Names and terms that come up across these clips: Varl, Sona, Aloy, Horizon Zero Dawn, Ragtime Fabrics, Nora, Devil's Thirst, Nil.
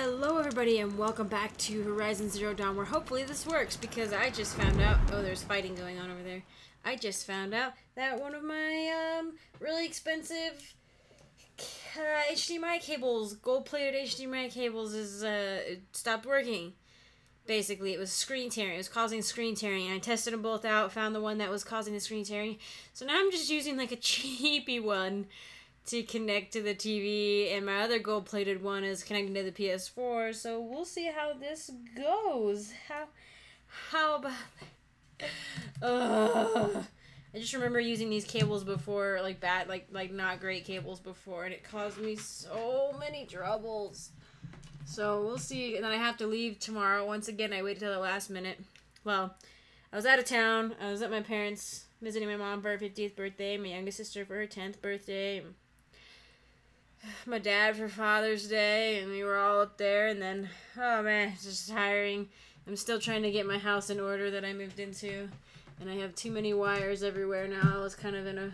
Hello everybody and welcome back to Horizon Zero Dawn, where hopefully this works, because I just found out, oh, there's fighting going on over there. I just found out that one of my really expensive HDMI cables, gold-plated HDMI cables, is stopped working. Basically, it was screen tearing. It was causing screen tearing, and I tested them both out, found the one that was causing the screen tearing. So now I'm just using like a cheapy one to connect to the TV, and my other gold-plated one is connecting to the PS4. So we'll see how this goes. How about that? I just remember using these cables before, like bad, like not great cables before, and it caused me so many troubles. So we'll see. And then I have to leave tomorrow. Once again, I waited till the last minute. Well, I was out of town. I was at my parents, visiting my mom for her 50th birthday, my youngest sister for her 10th birthday, my dad for Father's Day, and we were all up there. And then, oh man, it's just tiring. I'm still trying to get my house in order that I moved into, and I have too many wires everywhere now. I was kind of in a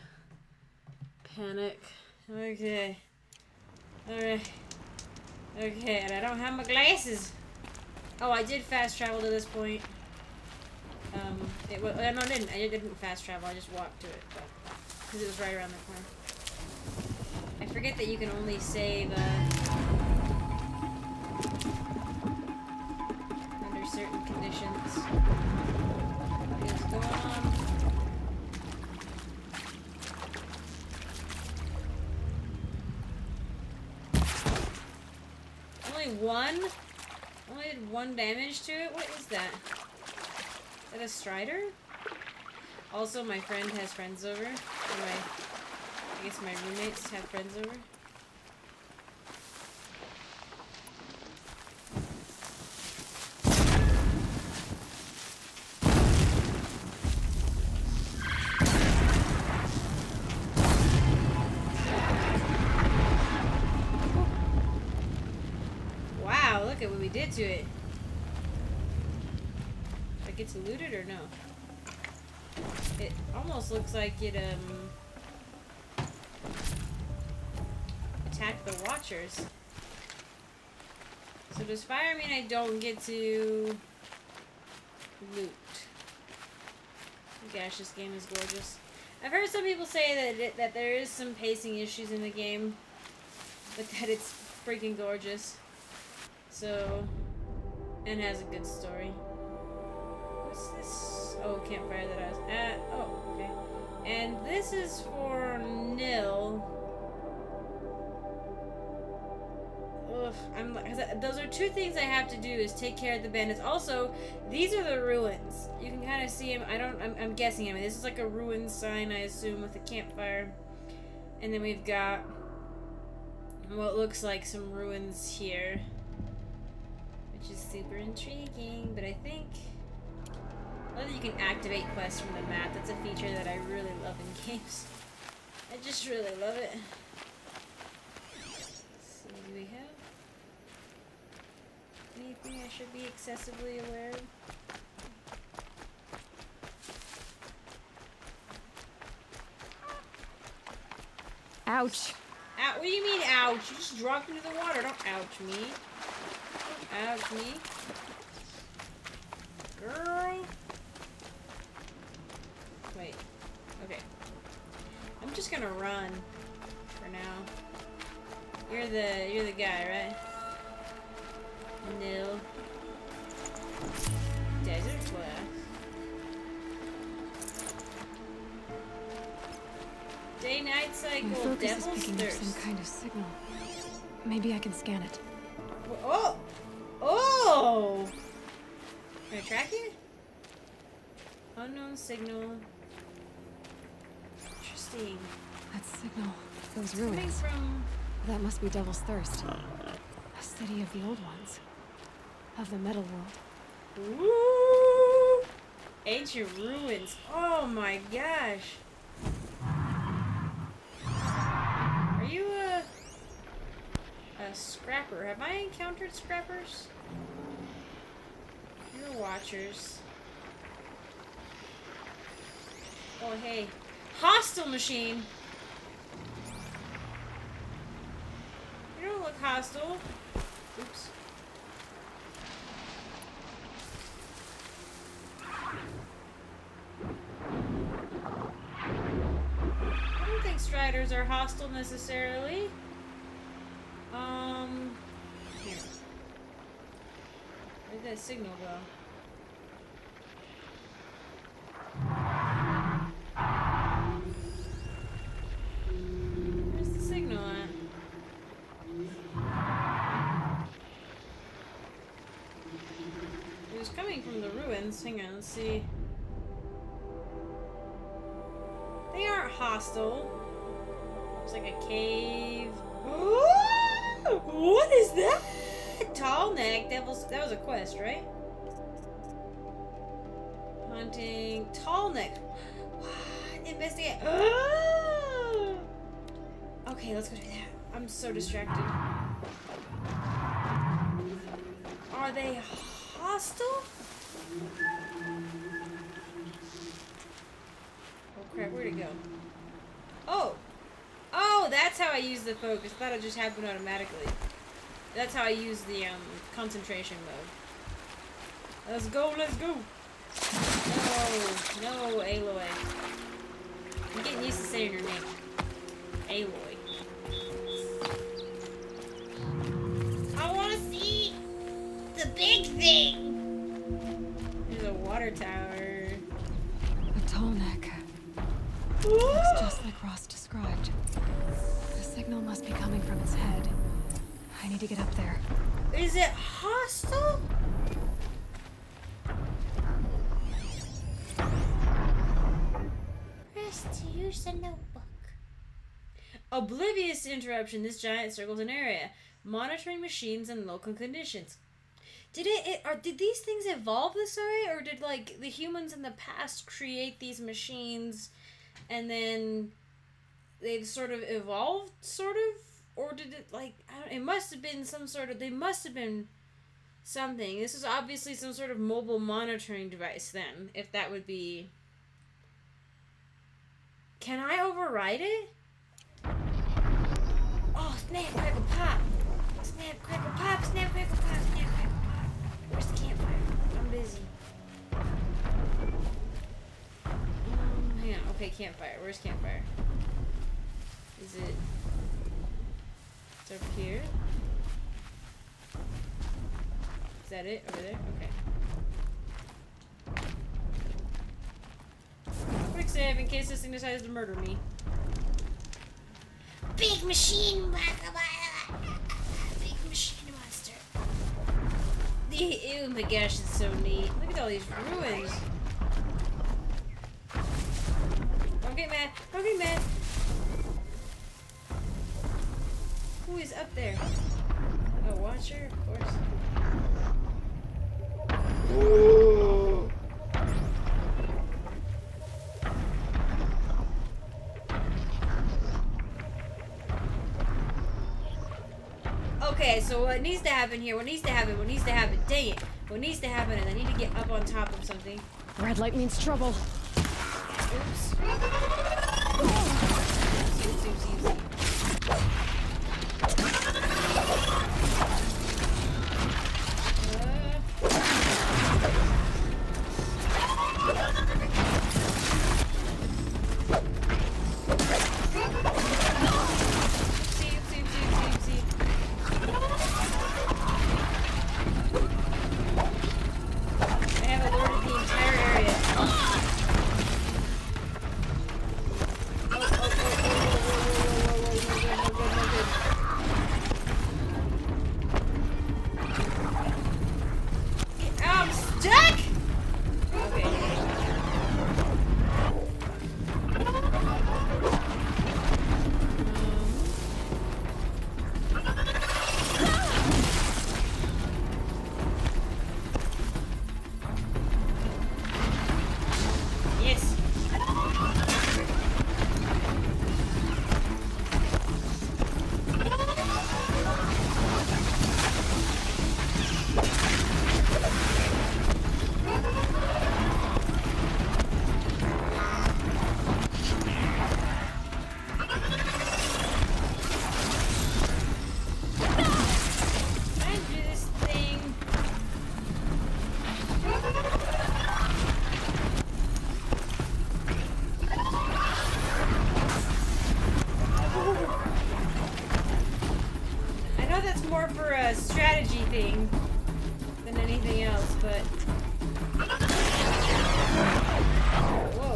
panic. Okay. Alright. Okay, and I don't have my glasses. Oh, I did fast travel to this point. I didn't fast travel, I just walked to it, because it was right around the corner. I forget that you can only save, under certain conditions. What is going on? Only one? Only did one damage to it? What is that? Is that a strider? Also, my friend has friends over. I guess my roommates have friends over. Wow, look at what we did to it. Gets looted or no? It almost looks like it attacked the watchers. So does fire mean I don't get to loot? Gosh, this game is gorgeous. I've heard some people say that there is some pacing issues in the game, but that it's freaking gorgeous. So, and has a good story. What's this? Oh, campfire that I was at. Oh, okay. And this is for Nil. Ugh, those are two things I have to do, is take care of the bandits. Also, these are the ruins. You can kind of see them. I'm guessing. I mean, this is like a ruin sign, I assume, with a campfire. And then we've got what looks like some ruins here, which is super intriguing, but I think... I love that you can activate quests from the map. That's a feature that I really love in games. I just really love it. Let's see, do we have anything I should be excessively aware of? Ouch. What do you mean, ouch? You just dropped into the water. Don't ouch me. Don't ouch me. Girl. Wait, okay. I'm just gonna run for now. You're the guy, right? Nil. Desert class. Day-night cycle. Devil's Thirst. Some kind of signal. Maybe I can scan it. Oh! Oh! Can I track it? Unknown signal. Interesting. That signal, those ruins. That must be Devil's Thirst. A city of the old ones. Of the metal world. Ooh! Ancient ruins. Oh my gosh. Are you a scrapper? Have I encountered scrappers? You're watchers. Oh, hey. Hostile machine! You don't look hostile. Oops. they're hostile necessarily. Here. Where did that signal go? Where's the signal at? It was coming from the ruins. Hang on, let's see. They aren't hostile. It's like a cave. Ooh, what is that? Tall neck devils. That was a quest, right? Hunting tall neck. What? Investigate. Oh! Okay, let's go do that. I'm so distracted. Are they hostile? Oh crap! Where'd it go? Oh. Oh, that's how I use the focus. I thought it just happened automatically. That's how I use the concentration mode. Let's go, let's go! No, no, Aloy. I'm getting used to saying your name. Aloy. I want to see the big thing! There's a water tower. A tall neck. Looks just like Ross described. The signal must be coming from its head. I need to get up there. Is it hostile? Press to use a notebook. Oblivious to interruption, this giant circles an area, monitoring machines and local conditions. Did these things evolve this way, or did like the humans in the past create these machines? And then they've sort of evolved, sort of? Or did it, like, I don't, it must have been some sort of, they must have been something. This is obviously some sort of mobile monitoring device then, if that would be... Can I override it? Oh, snap, crackle, pop! Snap, crackle, pop! Snap, crackle, pop! Snap, crackle, pop! Where's the campfire? I'm busy. Hang on, okay, campfire. Where's campfire? Is it... It's over here? Is that it? Over there? Okay. Quick save in case this thing decides to murder me. Big machine! Big machine monster! Oh my gosh, it's so neat. Look at all these ruins! Don't get mad! Don't get mad! Who is up there? A watcher, of course. Ooh. Okay, so what needs to happen here? What needs to happen? What needs to happen? Dang it! What needs to happen is I need to get up on top of something. Red light means trouble. Oops. Oops. strategy thing than anything else, but... Whoa.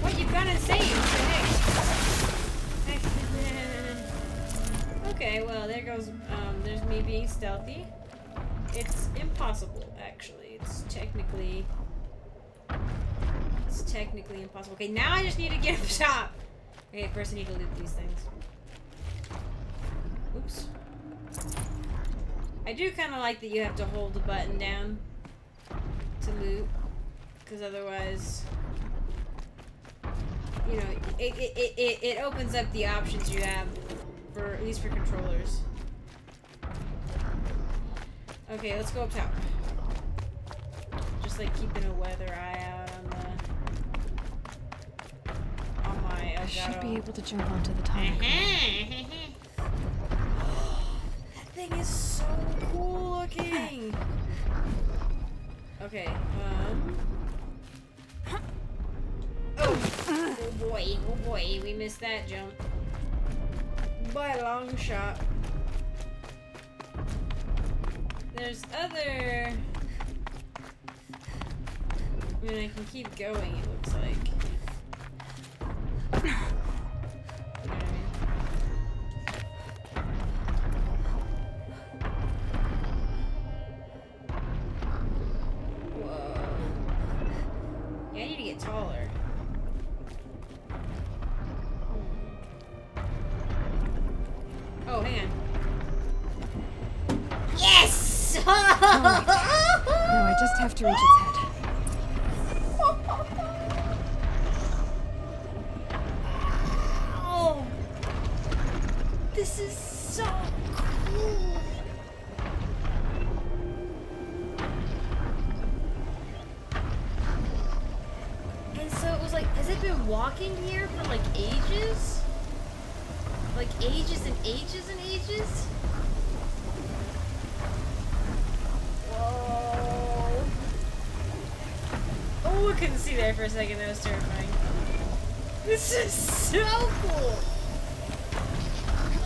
What you gonna save for next? Okay, well, there goes, there's me being stealthy. It's impossible, actually. It's technically impossible. Okay, now I just need to get up top. Okay, first I need to loot these things. Oops. I do kind of like that you have to hold the button down to loot, because otherwise, you know, it opens up the options you have, for at least for controllers. Okay, let's go up top. Just like keeping a weather eye out on the my. I should be able to jump onto the top. That thing is so cool looking. Okay. Oh boy, we missed that jump by a long shot. There's other... I mean, I can keep going, it looks like. You know what I mean? Whoa. Yeah, I need to get taller. Oh, hang on. No, I just have to reach its head. Oh, this is so cool. And so it was like, has it been walking here for like ages? Like ages and ages and ages? I couldn't see there for a second, that was terrifying. This is so cool!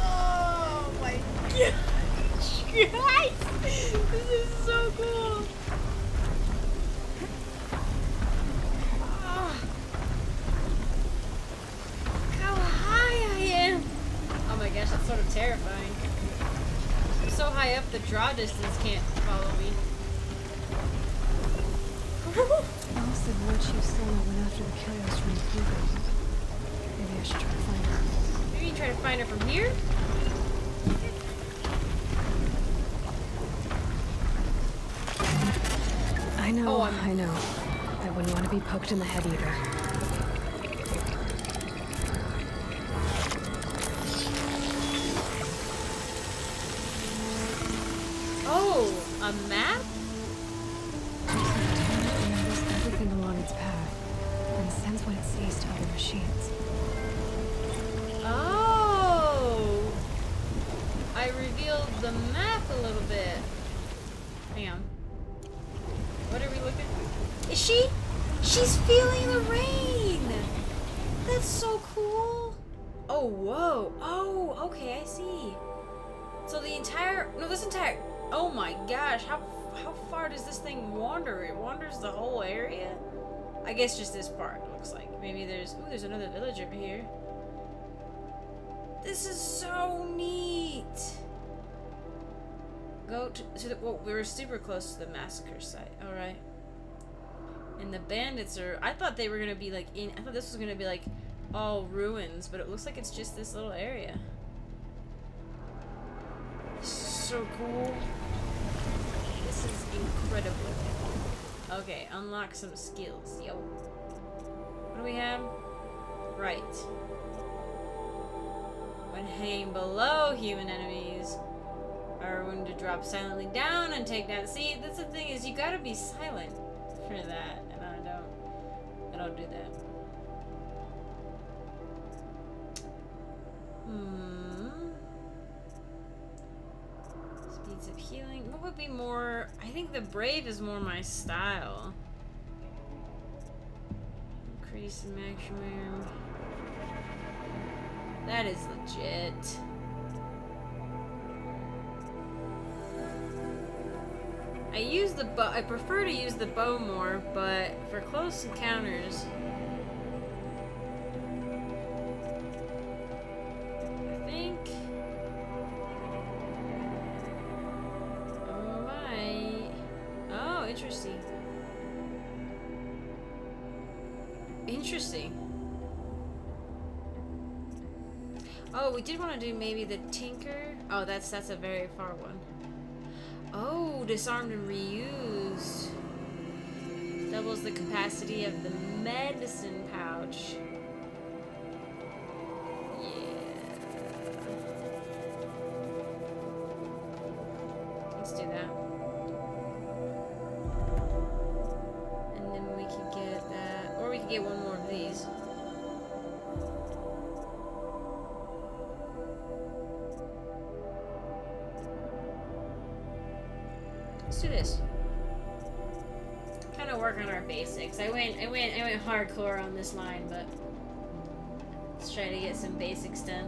Oh my gosh! Guys! This is so cool! Oh, look how high I am! Oh my gosh, that's sort of terrifying. I'm so high up the draw distance can't follow me. Alice said once you Sona went after the killers from the Hugo. Maybe I should try to find her. Maybe you can try to find her from here? I know, oh, I know. I wouldn't want to be poked in the head either. She's feeling the rain! That's so cool! Oh, whoa! Oh, okay, I see. So the entire... No, this entire... Oh my gosh, how far does this thing wander? It wanders the whole area? I guess just this part, it looks like. Maybe there's... Ooh, there's another village over here. This is so neat! Go to the... Well, we were super close to the massacre site. Alright. And the bandits are... I thought they were gonna be like in... I thought this was gonna be like all ruins, but it looks like it's just this little area. So cool. This is incredible. Okay, unlock some skills. Yo. What do we have? Right. When hanging below human enemies, are wounded to drop silently down and take down... See, that's the thing is you gotta be silent for that, and I don't do that. Deeds of Healing. What would be more... I think the Brave is more my style. Increase the maximum. That is legit. I use the bow. I prefer to use the bow more, but for close encounters, I think I might. Oh, interesting. Interesting. Oh, we did want to do maybe the Tinker. Oh, that's a very far one. Oh, disarmed and reused. Doubles the capacity of the medicine pouch. Yeah. Let's do that. And then we could get that, or we could get one more of these. Basics. I went hardcore on this line, but let's try to get some basics done.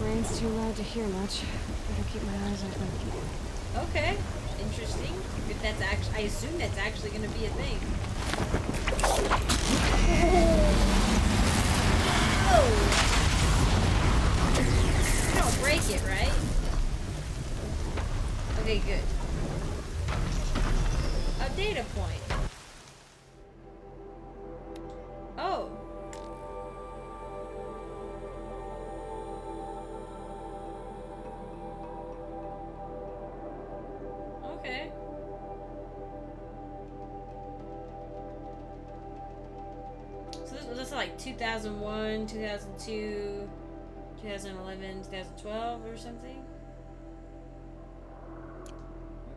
Rain's too loud to hear much. Better keep my eyes open. Okay, interesting. If that's actually, I assume that's actually going to be a thing. Oh! You don't break it, right? Okay, good. Data point. Oh. Okay. So this is like 2001, 2002, 2011, 2012 or something.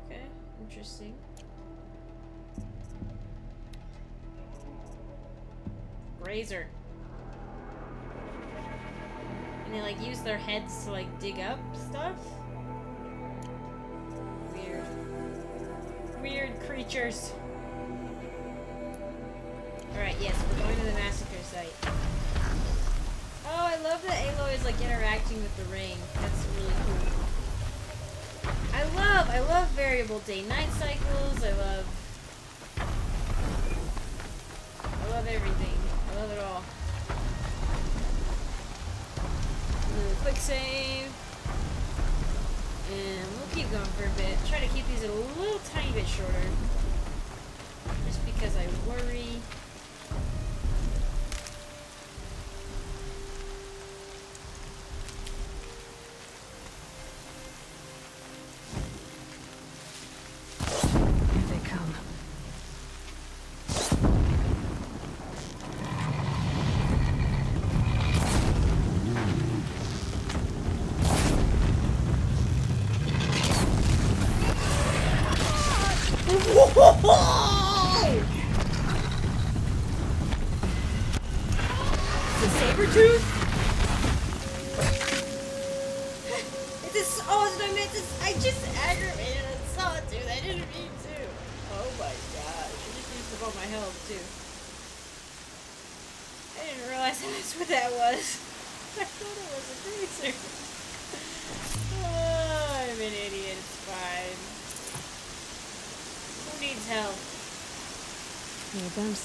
Okay, interesting. Razor. And they like use their heads to like dig up stuff. Weird. Weird creatures. Alright, yes, we're going to the massacre site. Oh, I love that Aloy is like interacting with the rain. That's really cool. I love variable day-night cycles. I love everything. I love it all. Quick save. And we'll keep going for a bit. Try to keep these a little tiny bit shorter. Just because I worry.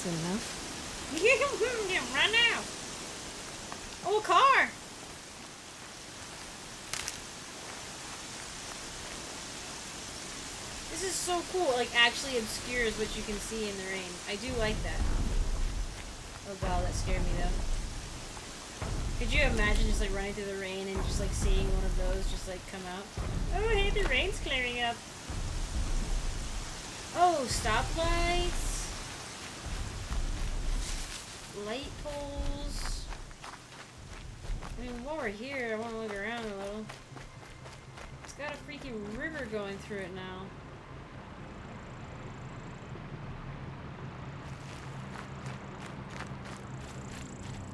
Enough. You can run now. Oh, a car. This is so cool. It, like, actually obscures what you can see in the rain. I do like that. Oh wow, that scared me though. Could you imagine just like running through the rain and just like seeing one of those just like come out? Oh hey, the rain's clearing up. Oh, stoplights. Light poles. I mean, while we're here, I want to look around a little. It's got a freaking river going through it now.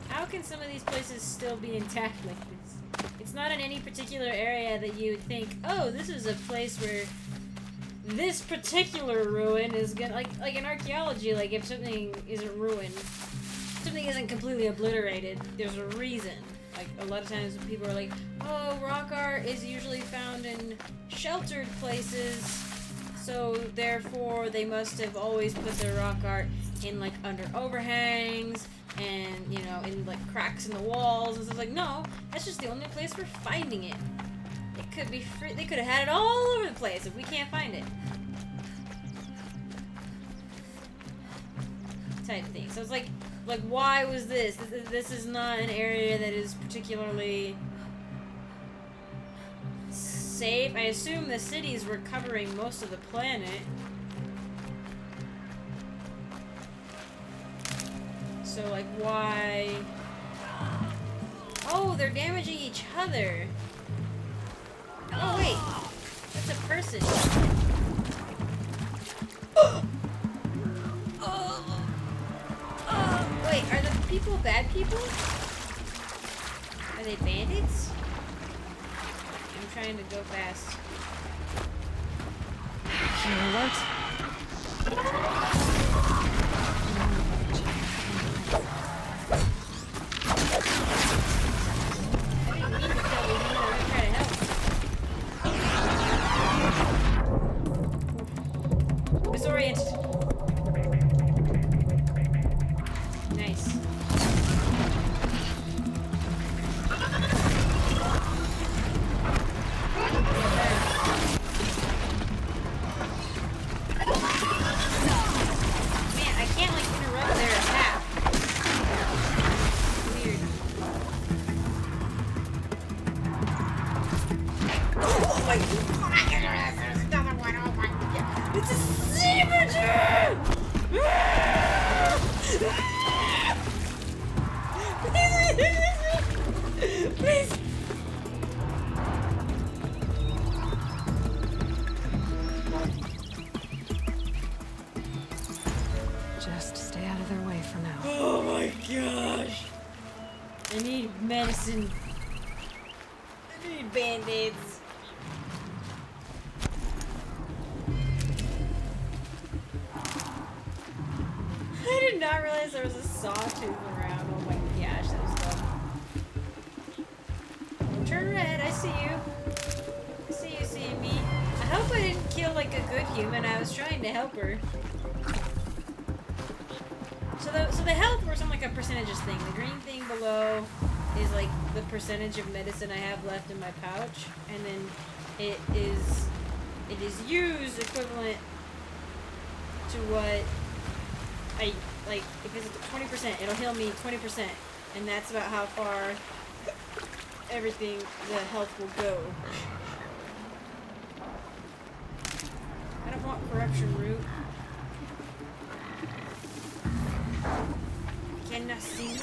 How can some of these places still be intact like this? It's It's not in any particular area that you would think, oh, this is a place where this particular ruin is gonna, like in archaeology, like if something isn't ruined, something isn't completely obliterated, there's a reason. Like, a lot of times people are like, oh, rock art is usually found in sheltered places, so therefore they must have always put their rock art in, like, under overhangs, and, you know, in, like, cracks in the walls, and stuff. Like, no, that's just the only place we're finding it. It could be free. They could have had it all over the place if we can't find it. Type thing. So it's like, why was this? This is not an area that is particularly safe. I assume the cities were covering most of the planet. So, like, why? Oh, they're damaging each other. Oh, wait. That's a person. Oh, wait, are the people bad people? Are they bandits? I'm trying to go fast. You know what? Percentage of medicine I have left in my pouch, and then it is used equivalent to what I, like, if it's 20%, it'll heal me 20%, and that's about how far everything, the health will go. I don't want corruption root. Cannot see me.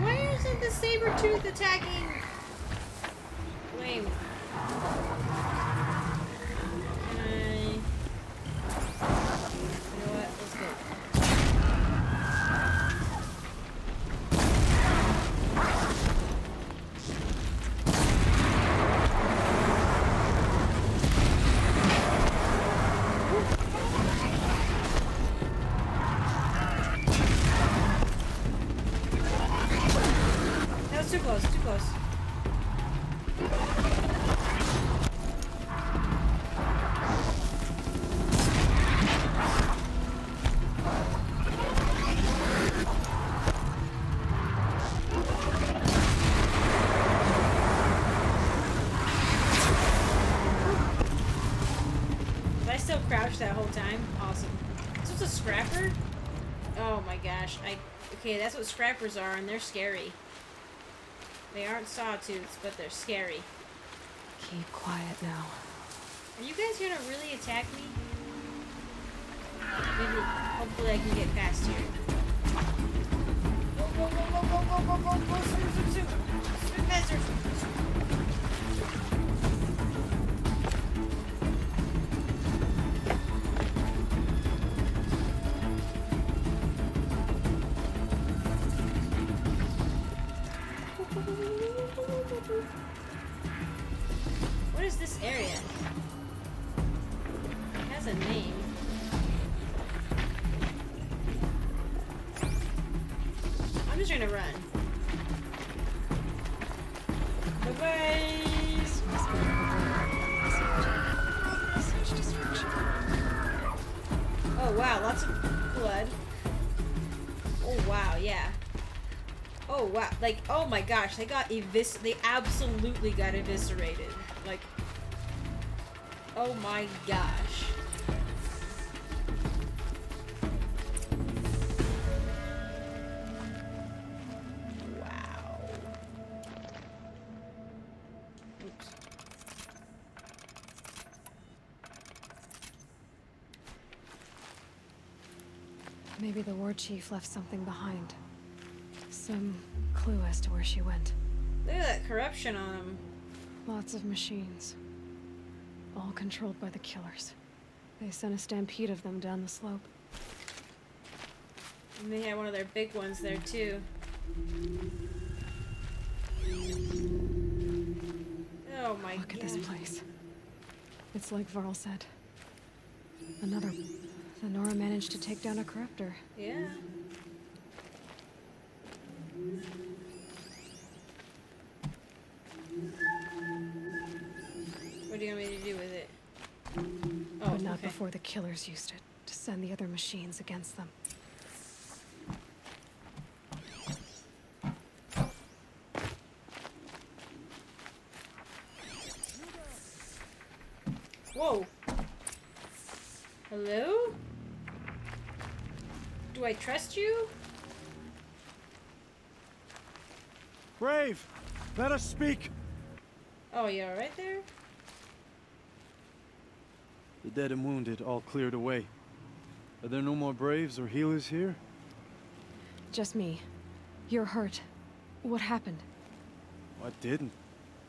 Why isn't the saber tooth attacking? Wait. That whole time? Awesome. Is this a scrapper? Oh my gosh. Okay, that's what scrappers are, and they're scary. They aren't sawtooths, but they're scary. Keep quiet now. Are you guys gonna really attack me? Maybe, hopefully I can get past here. Go, go, go, go, go, go, go, go, go, zoom, zoom, zoom. Zoom faster. Thank you. trying to run. Oh wow, lots of blood. Oh wow, yeah. Oh wow, like, oh my gosh, they got they absolutely got eviscerated. Like, oh my gosh. Maybe the war chief left something behind. Some clue as to where she went. Look at that corruption on him. Lots of machines. All controlled by the killers. They sent a stampede of them down the slope. And they had one of their big ones there too. Oh my god. Look at this place. It's like Varl said. Another... And Nora managed to take down a corruptor. Yeah. What do you want me to do with it? Oh, but not okay. Before the killers used it to send the other machines against them. Whoa. Hello? Do I trust you? Brave! Let us speak! Oh, you alright there? The dead and wounded all cleared away. Are there no more Braves or healers here? Just me. You're hurt. What happened? What didn't?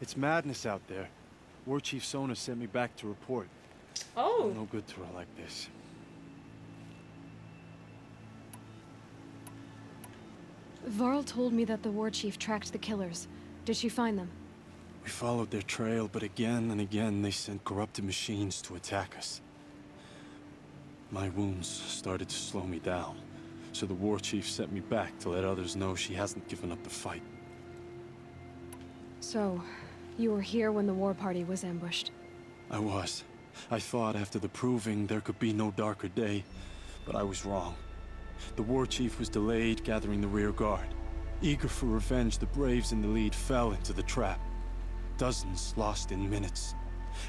It's madness out there. War Chief Sona sent me back to report. Oh! I'm no good to her like this. Varl told me that the war chief tracked the killers. Did she find them? We followed their trail, but again and again they sent corrupted machines to attack us. My wounds started to slow me down, so the war chief sent me back to let others know she hasn't given up the fight. So, you were here when the war party was ambushed? I was. I thought after the proving there could be no darker day, but I was wrong. The war chief was delayed gathering the rear guard. Eager for revenge, the Braves in the lead fell into the trap. Dozens lost in minutes.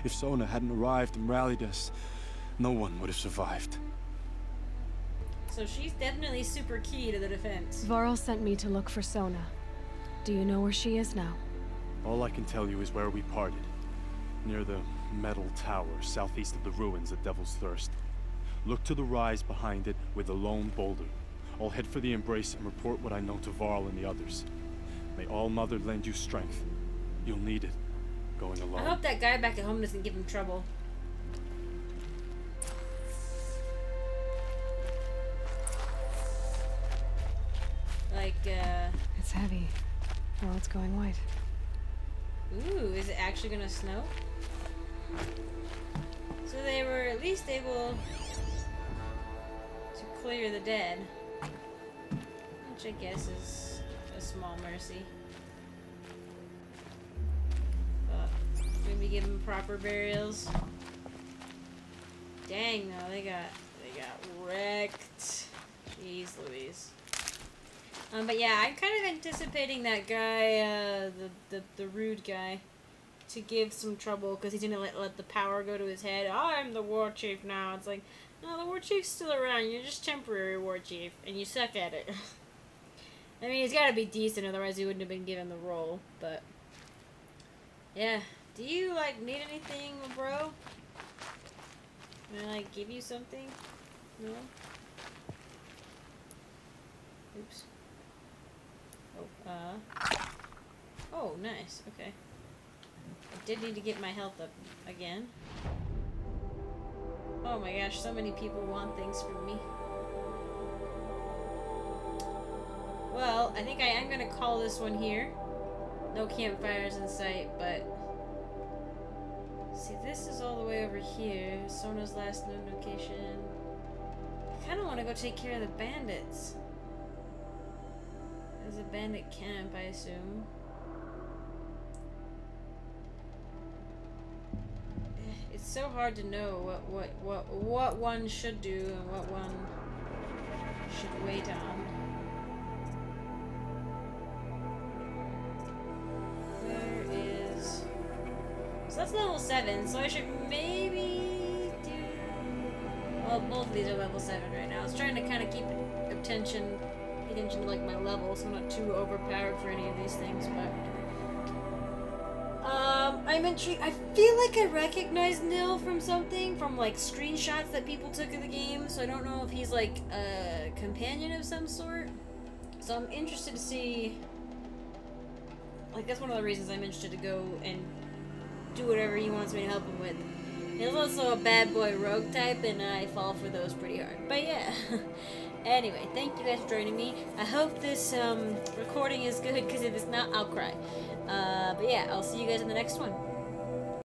If Sona hadn't arrived and rallied us, no one would have survived. So she's definitely super key to the defense. Varl sent me to look for Sona. Do you know where she is now? All I can tell you is where we parted. Near the metal tower, southeast of the ruins at Devil's Thirst. Look to the rise behind it with the lone boulder. I'll head for the embrace and report what I know to Varl and the others. May All Mother lend you strength. You'll need it, going alone. I hope that guy back at home doesn't give him trouble. Like, It's heavy. Well, it's going white. Ooh, is it actually gonna snow? So they were at least able to clear the dead, which I guess is a small mercy. But maybe give them proper burials. Dang, though, they got wrecked. Jeez Louise. But yeah, I'm kind of anticipating that guy, the rude guy, to give some trouble because he's gonna let the power go to his head. I'm the war chief now. It's like, no, the war chief's still around. You're just temporary war chief, and you suck at it. I mean, he's got to be decent, otherwise he wouldn't have been given the role. But yeah, do you like need anything, bro? Can I like give you something? No. Oops. Oh, oh, nice. Okay. I did need to get my health up again. Oh my gosh, so many people want things from me. Well, I think I am gonna call this one here. No campfires in sight, but... See, this is all the way over here. Sona's last known location. I kinda wanna go take care of the bandits. There's a bandit camp, I assume. It's so hard to know what one should do and what one should wait on. So that's level 7, so I should maybe do... Well, both of these are level 7 right now. I was trying to kind of keep attention to like my level, so I'm not too overpowered for any of these things, but... I'm intrigued. I feel like I recognize Nil from something, from like screenshots that people took of the game, so I don't know if he's like a companion of some sort. So I'm interested to see... Like, that's one of the reasons I'm interested to go and do whatever he wants me to help him with. He's also a bad boy rogue type, and I fall for those pretty hard. But yeah. Anyway, thank you guys for joining me. I hope this recording is good, because if it's not, I'll cry. But yeah, I'll see you guys in the next one.